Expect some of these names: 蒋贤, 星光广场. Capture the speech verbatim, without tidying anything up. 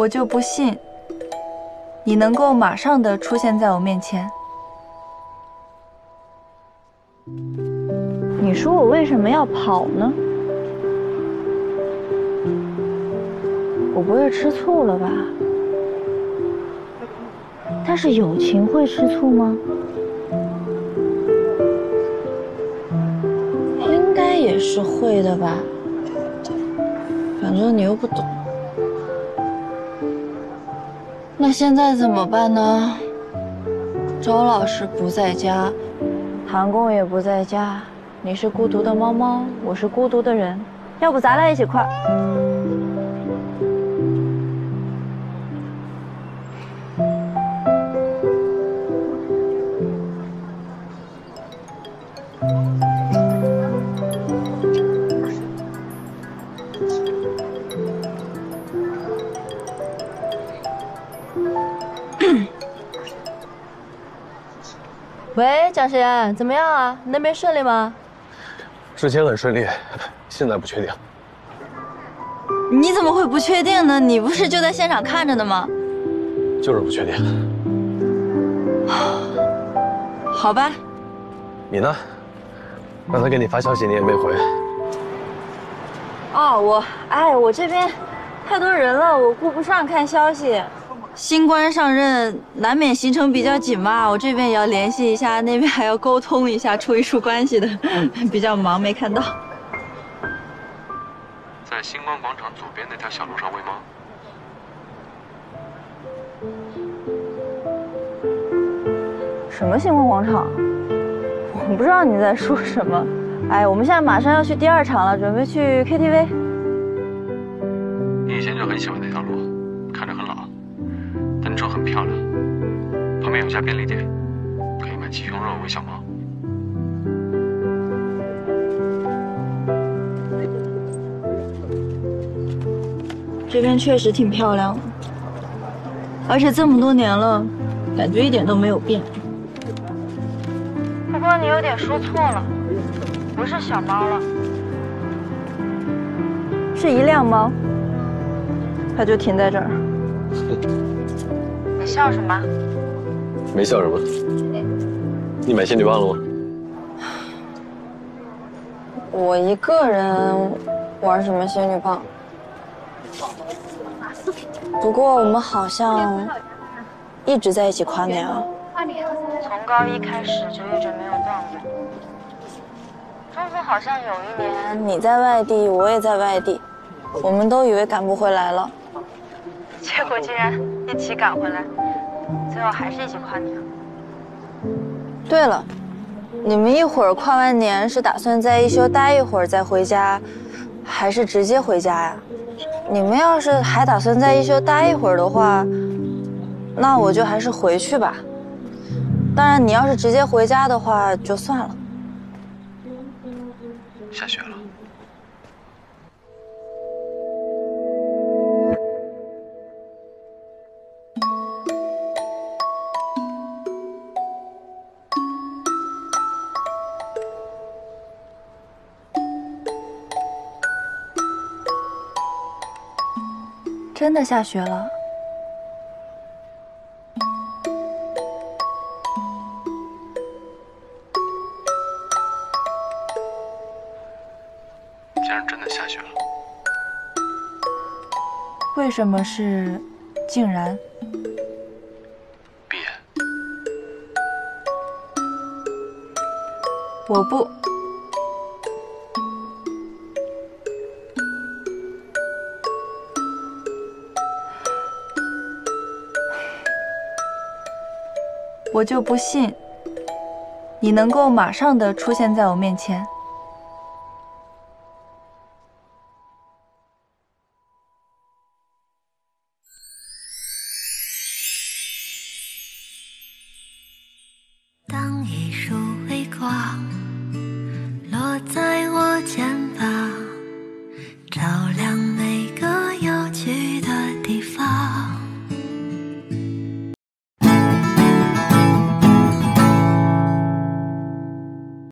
我就不信你能够马上的出现在我面前。你说我为什么要跑呢？我不会吃醋了吧？但是友情会吃醋吗？应该也是会的吧。反正你又不懂。 那现在怎么办呢？周老师不在家，韩公也不在家，你是孤独的猫猫，我是孤独的人，要不咱俩一起快？喂，蒋贤，怎么样啊？你那边顺利吗？之前很顺利，现在不确定。你怎么会不确定呢？你不是就在现场看着的吗？就是不确定。好吧。你呢？刚才给你发消息你也没回。哦，我，哎，我这边太多人了，我顾不上看消息。 新官上任，难免行程比较紧嘛。我这边也要联系一下，那边还要沟通一下，处一处关系的，比较忙，没看到。在星光广场左边那条小路上喂猫。什么星光广场？我不知道你在说什么。哎，我们现在马上要去第二场了，准备去 K T V。你以前就很喜欢那条路，看着很老。 灯柱很漂亮，旁边有家便利店，可以买鸡胸肉喂小猫。这边确实挺漂亮的，而且这么多年了，感觉一点都没有变。不过你有点说错了，不是小猫了，是一辆猫，它就停在这儿。 你笑什么？没笑什么。你买仙女棒了吗？我一个人玩什么仙女棒？不过我们好像一直在一起跨年啊。从高一开始就一直没有断过。中途好像有一年你在外地，我也在外地，我们都以为赶不回来了。 结果竟然一起赶回来，最后还是一起跨年。对了，你们一会儿跨完年是打算在一休待一会儿再回家，还是直接回家呀？你们要是还打算在一休待一会儿的话，那我就还是回去吧。当然，你要是直接回家的话，就算了。下雪了。 真的下雪了，竟然真的下雪了。为什么是竟然？闭眼。我不。 我就不信，你能够马上的出现在我面前。